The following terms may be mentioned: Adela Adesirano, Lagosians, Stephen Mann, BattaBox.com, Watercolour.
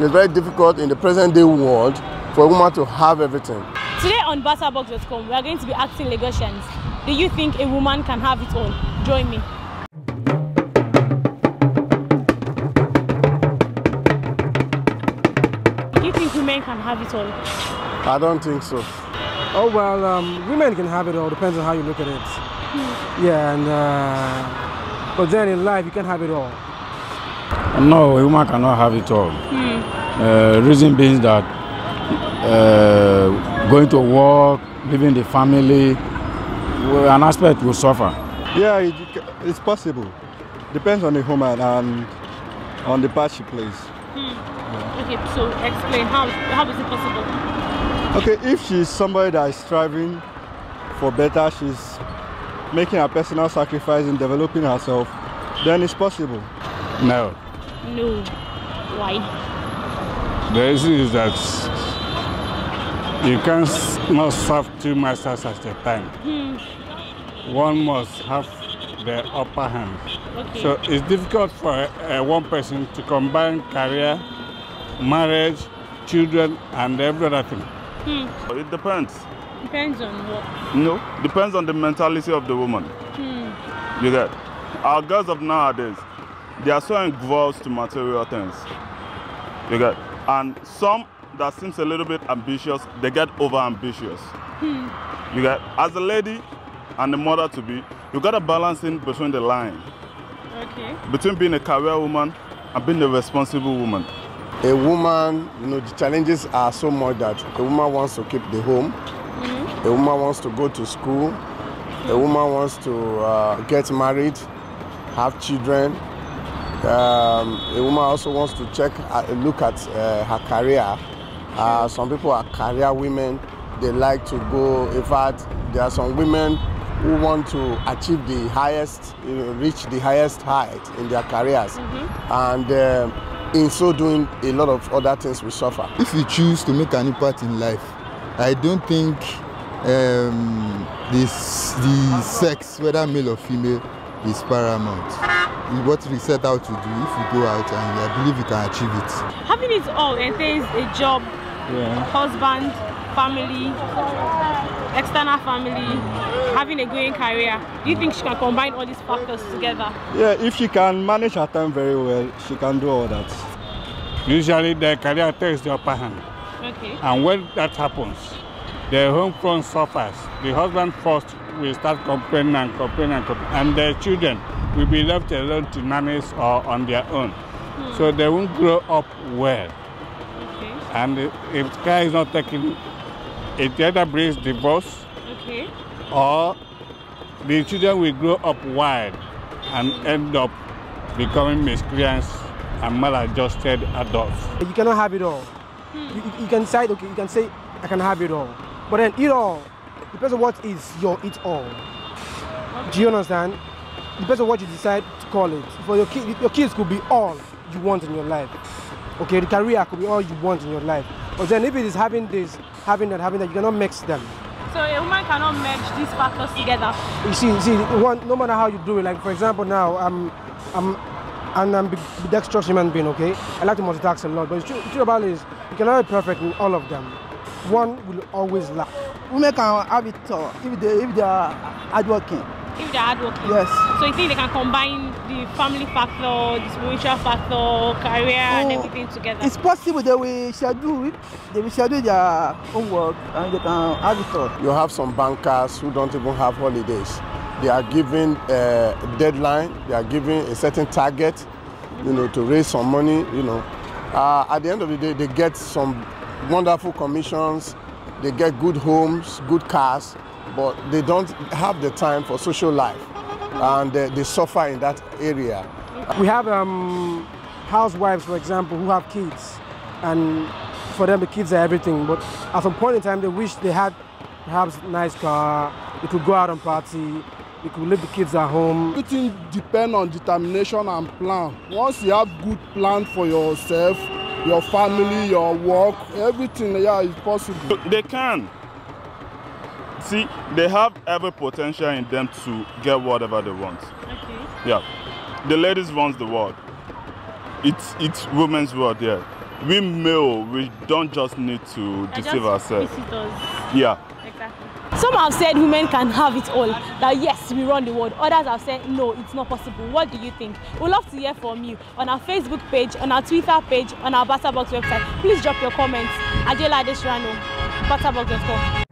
It's very difficult in the present day world for a woman to have everything. Today on BattaBox.com, we are going to be asking Lagosians, do you think a woman can have it all? Join me. Do you think women can have it all? I don't think so. Oh well, women can have it all, depends on how you look at it. Yeah, and but then in life you can have it all. No, a woman cannot have it all. Reason being that going to work, leaving the family, an aspect will suffer. Yeah, it's possible. Depends on the woman and on the part she plays. Okay, so explain, how is it possible? Okay, if she's somebody that is striving for better, she's making a personal sacrifice in developing herself, then it's possible. No. No. Why? The issue is that you cannot serve two masters at a time. One must have the upper hand. Okay. So it's difficult for one person to combine career, marriage, children, and every other thing. It depends. Depends on what? No, depends on the mentality of the woman. You get? Our girls of nowadays, they are so engrossed to material things. You get? And some that seems a little bit ambitious, they get over ambitious. You get? As a lady and a mother to be, you got to balance in between the line. Okay. Between being a career woman and being a responsible woman. A woman, you know, the challenges are so much that a woman wants to keep the home. A woman wants to go to school, a woman wants to get married, have children, a woman also wants to look at her career. Some people are career women, they like to go, in fact, there are some women who want to achieve the highest, you know, reach the highest height in their careers. And in so doing, a lot of other things will suffer. If you choose to make an impact in life, I don't think the sex, whether male or female, is paramount. What we set out to do, if you go out, and I believe you can achieve it. Having it all entails a job, husband, family, external family, having a growing career. Do you think she can combine all these factors together? Yeah, if she can manage her time very well, she can do all that. Usually the career takes the upper hand. Okay. And when that happens, the home front suffers. The husband first will start complaining and complaining and complaining. And the children will be left alone to nannies or on their own. So they won't grow up well. Okay. And if the guy is not taking, it either brings divorce, or the children will grow up wild and end up becoming miscreants and maladjusted adults. You cannot have it all. You can decide, okay, you can say, I can have it all. But then it all depends on what is your it all. Do you understand? Depends on what you decide to call it. For your kids could be all you want in your life. Okay, the career could be all you want in your life. But then if it is having this, having that, having that, you cannot mix them. So a woman cannot merge these factors together. You see, one, no matter how you do it, like for example now, I'm a dexterous human being, okay? I like to multitask a lot, but the truth about it is, you cannot be perfect in all of them. One will always lack. Women can have it all if they are hardworking. If they are hardworking? Yes. So you think they can combine the family factor, the spiritual factor, career, and everything together? It's possible. They will schedule their homework and they can have it all. You have some bankers who don't even have holidays. They are given a deadline, they are given a certain target, you know, to raise some money, you know. At the end of the day, they get some wonderful commissions, they get good homes, good cars, but they don't have the time for social life, and they suffer in that area. We have housewives, for example, who have kids, and for them the kids are everything, but at some point in time they wish they had perhaps a nice car, they could go out and party, you could leave the kids at home. Everything depends on determination and plan. Once you have good plan for yourself, your family, your work, everything, yeah, is possible. They can. See, they have every potential in them to get whatever they want. Okay. Yeah. The ladies want the world. It's women's world, yeah. we male, we don't just need to deceive ourselves. Yeah. Exactly. Some have said women can have it all, that yes, we run the world. Others have said no, it's not possible. What do you think? We'd love to hear from you on our Facebook page, on our Twitter page, on our BattaBox website. Please drop your comments. Adela Adesirano, BattaBox.com.